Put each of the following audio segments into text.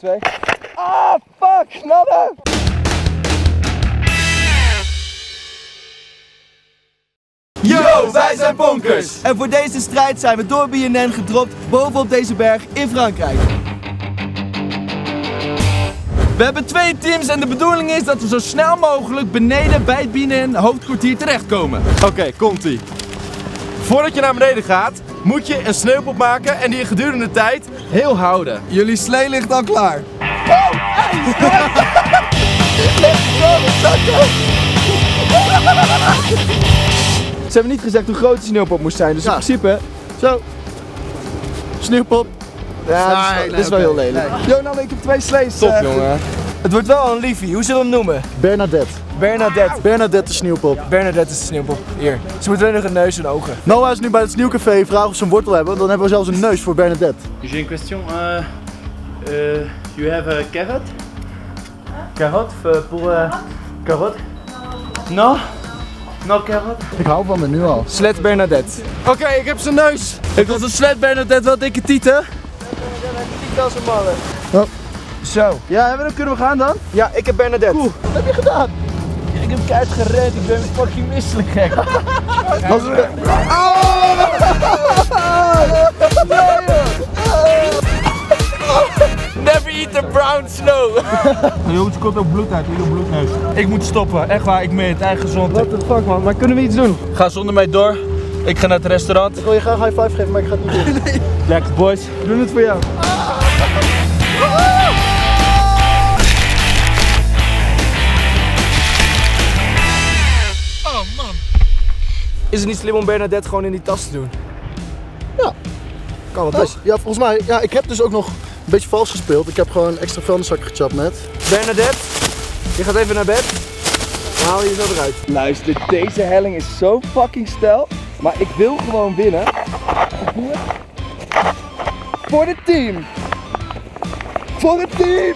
2. Ah, fuck, sneller! Yo, wij zijn Ponkers! En voor deze strijd zijn we door BNN gedropt bovenop deze berg in Frankrijk. We hebben 2 teams en de bedoeling is dat we zo snel mogelijk beneden bij het BNN hoofdkwartier terechtkomen. Oké, komt-ie. Voordat je naar beneden gaat, moet je een sneeuwpop maken en die gedurende de tijd heel houden. Jullie slee ligt al klaar. Oh, ze hebben niet gezegd hoe groot de sneeuwpop moest zijn, dus in principe... Zo. Sneeuwpop. Ja, dit is wel heel lelijk. Jonas, ik heb 2 slees. Top, jongen. Het wordt wel een liefie. Hoe zullen we hem noemen? Bernadette. Bernadette. Bernadette de sneeuwpop. Ja. Bernadette is de sneeuwpop. Hier. Ze moeten alleen nog een neus en ogen. Noah is nu bij het sneeuwcafé. Vraag of ze een wortel hebben. Dan hebben we zelfs een neus voor Bernadette. J'ai une question. You have a carrot? Carrot? Voor carrot? No? No carrot? Ik hou van me nu al. Slet Bernadette. Oké, ik heb zijn neus. Ik was een slet Bernadette. Wat dikke tieten. Tieten als een malle. Oh. Zo. Ja, kunnen we gaan dan? Ja, ik heb Bernadette. Oeh, wat heb je gedaan? Ja, ik heb keihard gered, ik ben fucking misselijk gek. Wat is het? Never eat the brown snow. Jongens, er komt ook bloed uit, heel bloedneus. Ik moet stoppen, echt waar, ik meen het, eigen gezond. What the fuck man, maar kunnen we iets doen? Ga zonder mij door, ik ga naar het restaurant. Ik wil je graag high five geven, maar ik ga het niet doen. Nee. Lekker boys, we doen het voor jou. Is het niet slim om Bernadette gewoon in die tas te doen? Ja, kan wel best. Ja, volgens mij, ja, ik heb dus ook nog een beetje vals gespeeld. Ik heb gewoon extra vuilniszakken gechapt net. Bernadette, je gaat even naar bed. Dan haal je jezelf eruit. Luister, deze helling is zo fucking steil. Maar ik wil gewoon winnen. Voor het team! Voor het team!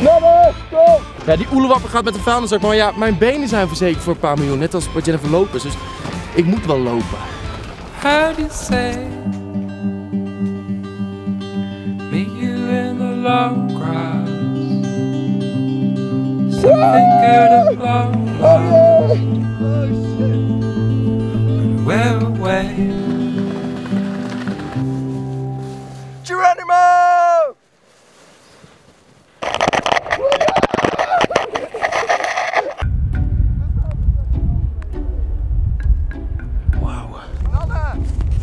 Nanne, kom! Ja, die oelewapper gaat met de vuilniszak, maar ja, mijn benen zijn verzekerd voor een paar miljoen, net als wat Jennifer Lopez, dus ik moet wel lopen. How do you say? Meet you in the long grass. Something out of long life. Oh shit. And we're away. Geronimo!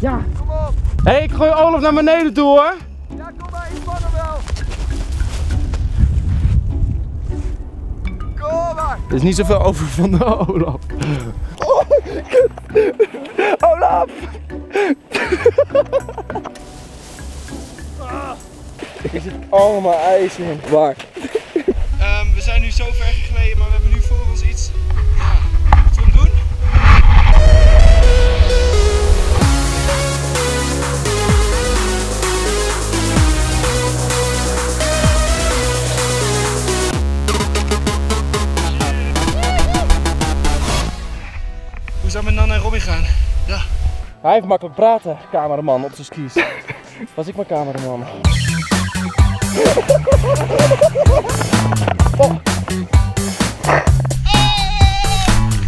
Ja. Kom op. Hé, ik gooi Olaf naar beneden toe hoor. Ja, kom maar, ik pak hem wel. Kom maar. Er is niet zoveel over van de Olaf. Oh, Olaf! Er zit allemaal ijs in. Waar? We zijn nu zo ver gegleden, maar we hebben nu voor ons iets. Hoe zou met Nanne en Robin gaan? Ja. Hij heeft makkelijk praten, cameraman, op zijn skis. Was ik maar cameraman. Oh.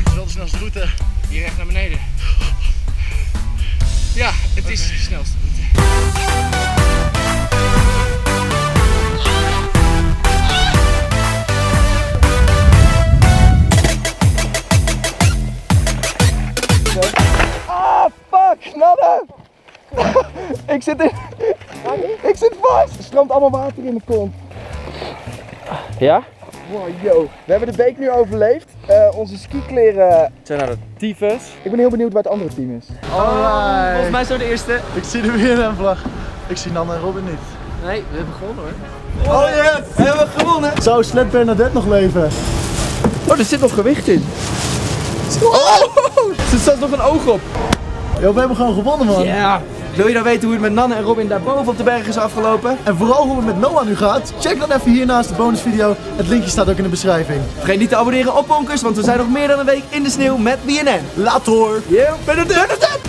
Dat is wel de snelste route. Hier recht naar beneden. Ja, het is de snelste route. Ik zit vast! Er stroomt allemaal water in de kont. Ja? Wow, yo. We hebben de beek nu overleefd. Onze skikleren zijn naar de tyfus. Ik ben heel benieuwd waar het andere team is. Alright. Volgens mij zijn we de eerste. Ik zie er weer een vlag. Ik zie Nanne en Robin niet. Nee, we hebben gewonnen hoor. Oh yes! We hebben gewonnen! Zou Slet Bernadette nog leven? Oh, er zit nog gewicht in. Oh! Er staat nog een oog op. Yo, we hebben gewoon gewonnen man. Yeah. Wil je nou weten hoe het met Nanne en Robin daarboven op de berg is afgelopen? En vooral hoe het met Noah nu gaat? Check dan even hiernaast de bonusvideo. Het linkje staat ook in de beschrijving. Vergeet niet te abonneren op Ponkers, want we zijn nog meer dan een week in de sneeuw met BNN. Laat hoor! Yeah, Bernadette!